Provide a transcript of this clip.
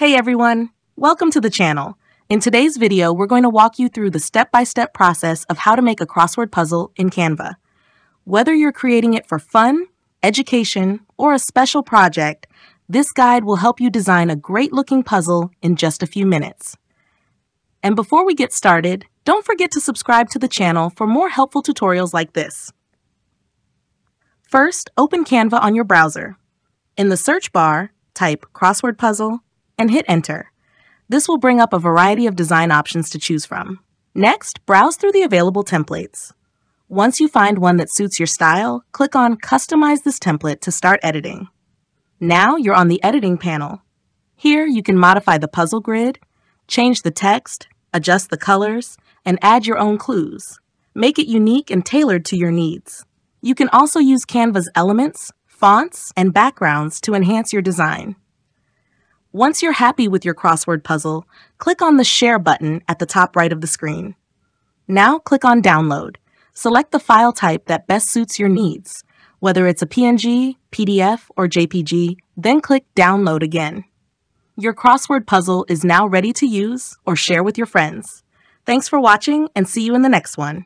Hey everyone, welcome to the channel. In today's video, we're going to walk you through the step-by-step process of how to make a crossword puzzle in Canva. Whether you're creating it for fun, education, or a special project, this guide will help you design a great-looking puzzle in just a few minutes. And before we get started, don't forget to subscribe to the channel for more helpful tutorials like this. First, open Canva on your browser. In the search bar, type crossword puzzle, and hit enter. This will bring up a variety of design options to choose from. Next, browse through the available templates. Once you find one that suits your style, click on Customize this template to start editing. Now you're on the editing panel. Here you can modify the puzzle grid, change the text, adjust the colors, and add your own clues. Make it unique and tailored to your needs. You can also use Canva's elements, fonts, and backgrounds to enhance your design. Once you're happy with your crossword puzzle, click on the Share button at the top right of the screen. Now click on Download. Select the file type that best suits your needs, whether it's a PNG, PDF, or JPG, then click Download again. Your crossword puzzle is now ready to use or share with your friends. Thanks for watching and see you in the next one.